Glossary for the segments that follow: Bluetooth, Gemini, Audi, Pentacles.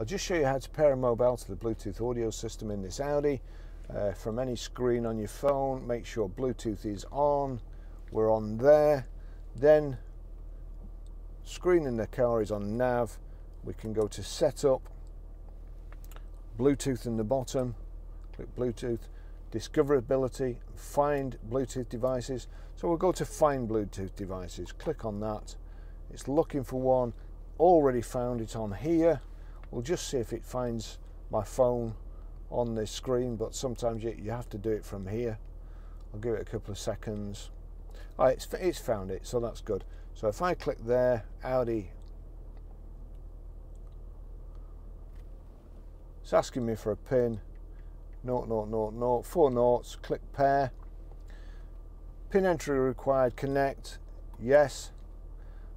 I'll just show you how to pair a mobile to the Bluetooth audio system in this Audi. From any screen on your phone, make sure Bluetooth is on. We're on there. Then screen in the car is on nav. We can go to setup, Bluetooth in the bottom, click Bluetooth, discoverability, find Bluetooth devices. So we'll go to find Bluetooth devices, click on that. It's looking for one, already found it on here. We'll just see if it finds my phone on this screen, but sometimes you have to do it from here. I'll give it a couple of seconds. All right, it's found it, so that's good. So if I click there, Audi, it's asking me for a pin, 0, 0, 0, 0, 4 noughts, click pair. Pin entry required, connect, yes.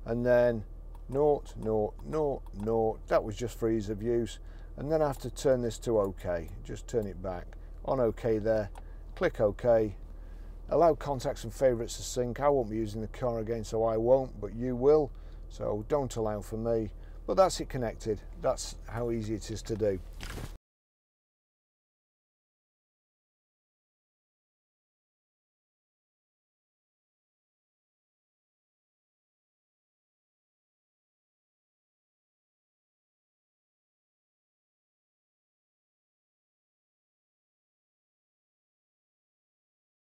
And then 0, 0, 0, 0, that was just for ease of use. And then I have to turn this to OK, just turn it back. On OK there, click OK. Allow contacts and favourites to sync. I won't be using the car again, so I won't, but you will. So don't allow for me. But that's it connected. That's how easy it is to do.